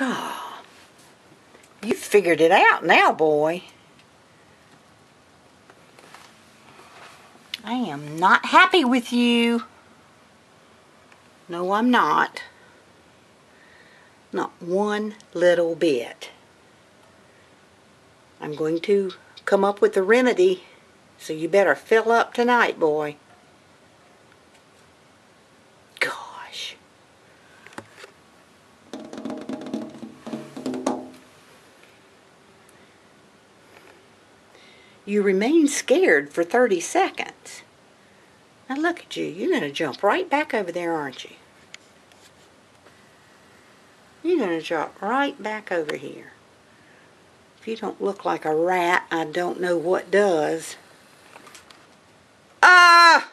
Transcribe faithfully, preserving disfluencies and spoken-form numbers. God, you figured it out now, boy. I am not happy with you. No, I'm not. Not one little bit. I'm going to come up with a remedy, so you better fill up tonight, boy. Gosh. You remain scared for thirty seconds. Now look at you. You're going to jump right back over there, aren't you? You're going to jump right back over here. If you don't look like a rat, I don't know what does. Ah!